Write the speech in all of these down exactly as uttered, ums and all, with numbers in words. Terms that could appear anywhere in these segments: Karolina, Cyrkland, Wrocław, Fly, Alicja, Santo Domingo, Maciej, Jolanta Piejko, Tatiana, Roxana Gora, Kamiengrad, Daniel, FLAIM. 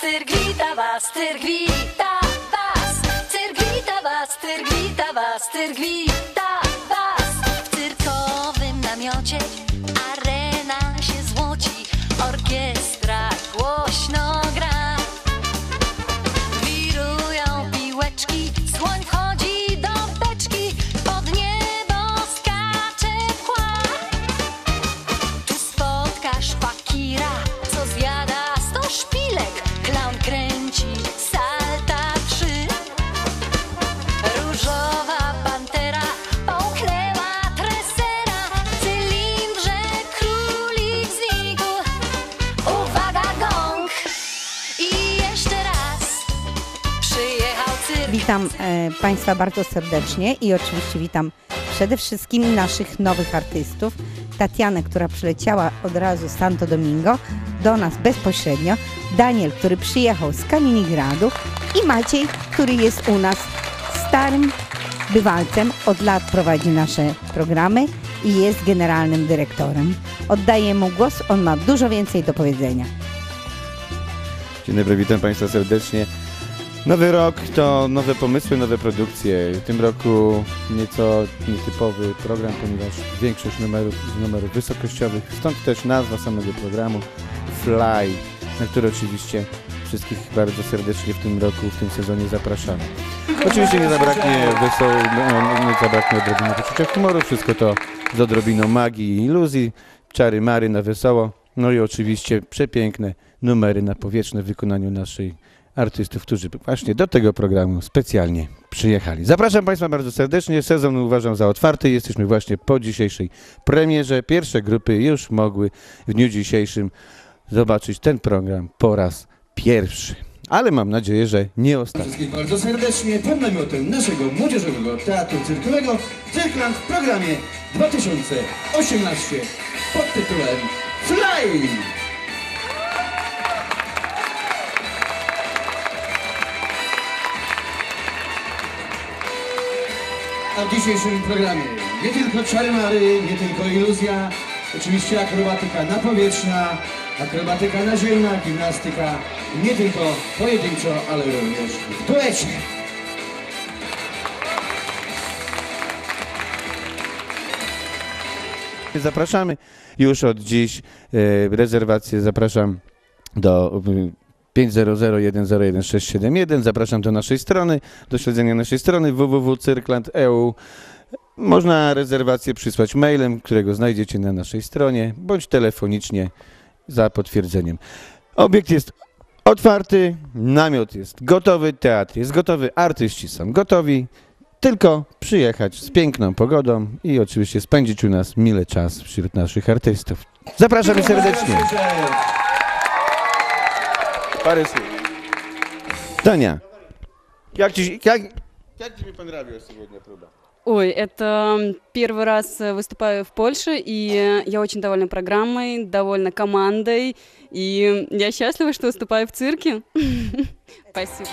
cyrk wita was, cyrk wita was. Cyrk wita was, cyrk wita was, cyrk wita was. W cyrkowym namiocie arena się złoci, orkiestra głośno gra. Wirują piłeczki, słoń wchodzi do beczki, pod niebo skacze mgła. Tu spotkasz fakira, co zjada sto szpilek, klaun kręci salta trzy. Różowa pantera połknęła tresera, w cylindrze królik znikł. Uwaga, gong! I jeszcze raz przyjechał cyrk. Witam e, Państwa bardzo serdecznie i oczywiście witam przede wszystkim naszych nowych artystów. Tatianę, która przyleciała od razu z Santo Domingo do nas bezpośrednio, Daniel, który przyjechał z Kamiengradu i Maciej, który jest u nas starym bywalcem, od lat prowadzi nasze programy i jest generalnym dyrektorem. Oddaję mu głos, on ma dużo więcej do powiedzenia. Dzień dobry, witam Państwa serdecznie. Nowy rok to nowe pomysły, nowe produkcje. W tym roku nieco nietypowy program, ponieważ większość numerów z numerów wysokościowych, stąd też nazwa samego programu Fly, na który oczywiście wszystkich bardzo serdecznie w tym roku, w tym sezonie zapraszamy. Oczywiście nie zabraknie wesoło, nie zabraknie odrobiny poczucia humoru, wszystko to z odrobiną magii i iluzji, czary mary na wesoło, no i oczywiście przepiękne numery na powietrzne w wykonaniu naszej artystów, którzy właśnie do tego programu specjalnie przyjechali. Zapraszam Państwa bardzo serdecznie. Sezon uważam za otwarty. Jesteśmy właśnie po dzisiejszej premierze. Pierwsze grupy już mogły w dniu dzisiejszym zobaczyć ten program po raz pierwszy. Ale mam nadzieję, że nie ostatni. Wszystkich bardzo serdecznie pod namiotem naszego Młodzieżowego Teatru Cyrkowego Cyrkland w programie dwa tysiące osiemnaście pod tytułem FLAIM! A w dzisiejszym programie nie tylko czary-mary, nie tylko iluzja, oczywiście akrobatyka napowietrzna, akrobatyka naziemna, gimnastyka, nie tylko pojedynczo, ale również w duecie. Zapraszamy już od dziś, e, rezerwację zapraszam do pięć zero zero jeden zero jeden sześć siedem jeden. Zapraszam do naszej strony, do śledzenia naszej strony w w w kropka cyrkland kropka e u. Można rezerwację przysłać mailem, którego znajdziecie na naszej stronie, bądź telefonicznie za potwierdzeniem. Obiekt jest otwarty, namiot jest gotowy, teatr jest gotowy, artyści są gotowi. Tylko przyjechać z piękną pogodą i oczywiście spędzić u nas mile czas wśród naszych artystów. Zapraszamy serdecznie. Parę słów. Таня, как тебе, как, как тебе понравилась сегодня труба? Ой, это первый раз выступаю в Польше, и я очень довольна программой, довольна командой, и я счастлива, что выступаю в цирке. Спасибо.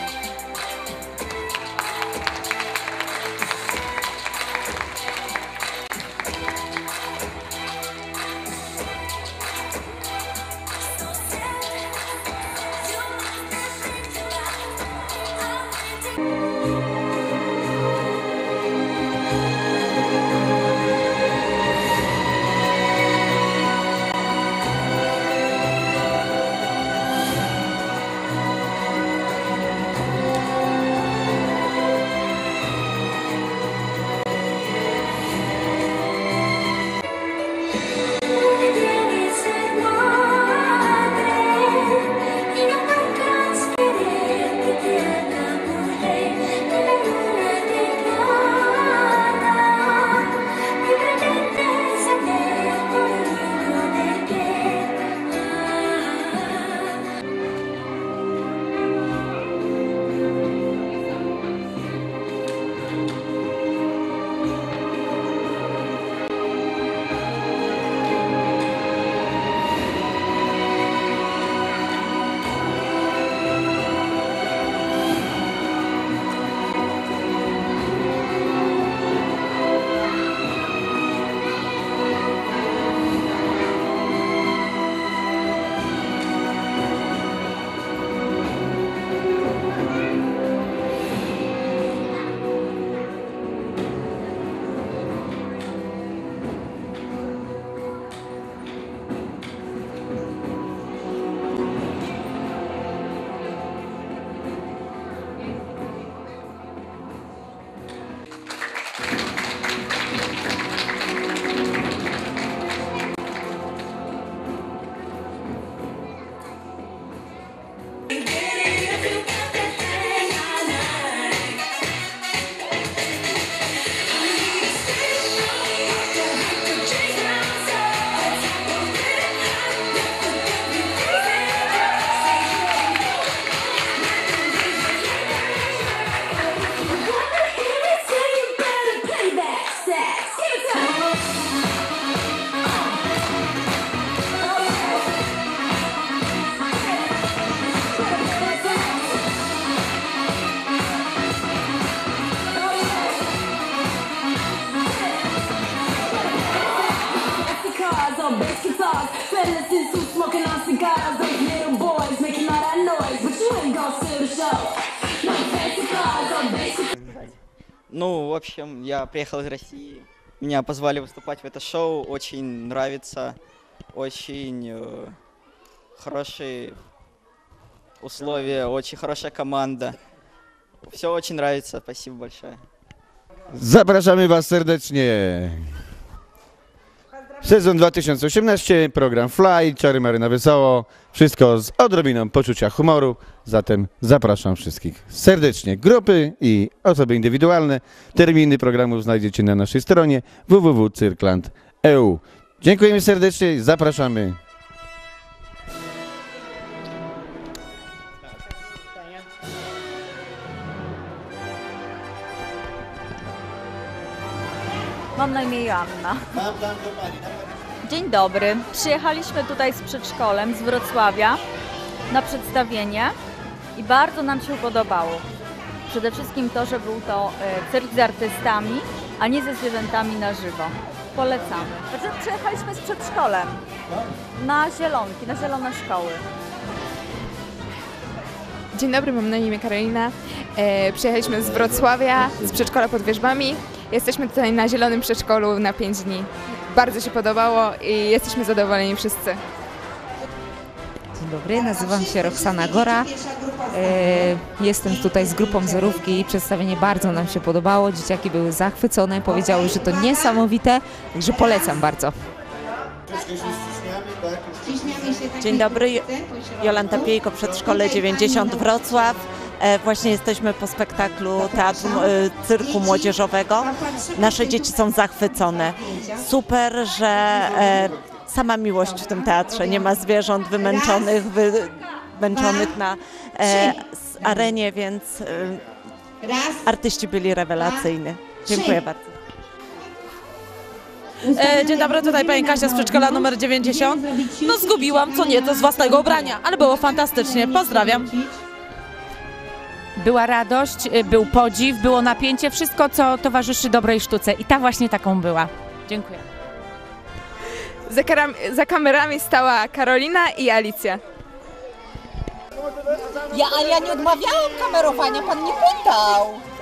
Ну, в общем, я приехал из России, меня позвали выступать в это шоу, очень нравится, очень э, хорошие условия, очень хорошая команда. Все очень нравится, спасибо большое. Zapraszamy Was serdecznie. Sezon dwa tysiące osiemnaście, program Fly, Czary Mary na Wesoło. Wszystko z odrobiną poczucia humoru. Zatem zapraszam wszystkich serdecznie. Grupy i osoby indywidualne. Terminy programów znajdziecie na naszej stronie w w w kropka cyrkland kropka e u. Dziękujemy serdecznie i zapraszamy. Mam na imię Joanna. Dzień dobry. Przyjechaliśmy tutaj z przedszkolem z Wrocławia na przedstawienie i bardzo nam się podobało. Przede wszystkim to, że był to cyrk z artystami, a nie ze zwierzętami na żywo. Polecamy. Przyjechaliśmy z przedszkolem na zielonki, na zielone szkoły. Dzień dobry, mam na imię Karolina. Przyjechaliśmy z Wrocławia, z przedszkola pod wierzbami. Jesteśmy tutaj na zielonym przedszkolu na pięć dni. Bardzo się podobało i jesteśmy zadowoleni wszyscy. Dzień dobry, nazywam się Roxana Gora. Jestem tutaj z grupą Zerówki i przedstawienie bardzo nam się podobało. Dzieciaki były zachwycone, powiedziały, że to niesamowite, także polecam bardzo. Dzień dobry, Jolanta Piejko, Przedszkole dziewięćdziesiąt Wrocław. Właśnie jesteśmy po spektaklu teatru, cyrku młodzieżowego. Nasze dzieci są zachwycone. Super, że sama miłość w tym teatrze. Nie ma zwierząt wymęczonych, wymęczonych na arenie, więc artyści byli rewelacyjni. Dziękuję bardzo. Dzień dobry, tutaj pani Kasia z przedszkola numer dziewięćdziesiąt. No zgubiłam co nieco z własnego ubrania, ale było fantastycznie. Pozdrawiam. Była radość, był podziw, było napięcie, wszystko co towarzyszy dobrej sztuce i ta właśnie taką była. Dziękuję. Za, karam, za kamerami stała Karolina i Alicja. Ja, ale ja nie odmawiałam kamerowania, pan nie pytał.